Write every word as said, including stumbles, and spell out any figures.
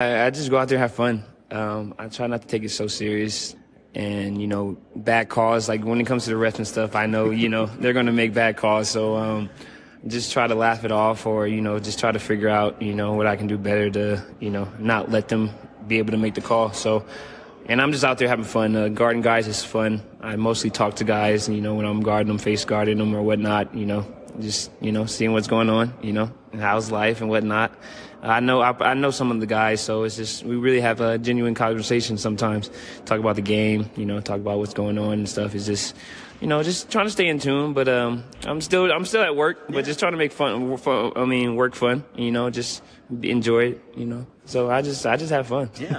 I, I just go out there and have fun. Um, I try not to take it so serious. And, you know, bad calls, like when it comes to the refs and stuff, I know, you know, they're going to make bad calls. So um, just try to laugh it off, or, you know, just try to figure out, you know, what I can do better to, you know, not let them be able to make the call. So, and I'm just out there having fun. Uh, guarding guys is fun. I mostly talk to guys, you know, when I'm guarding them, face guarding them or whatnot, you know, just, you know, seeing what's going on, you know, and how's life and whatnot. I know I, I know some of the guys, so it's just we really have a genuine conversation sometimes. Talk about the game, you know, talk about what's going on and stuff. It's just, you know, just trying to stay in tune. But um, I'm still I'm still at work, but yeah. Just trying to make fun. fun I mean, work fun. You know, just enjoy it. You know, so I just I just have fun. Yeah.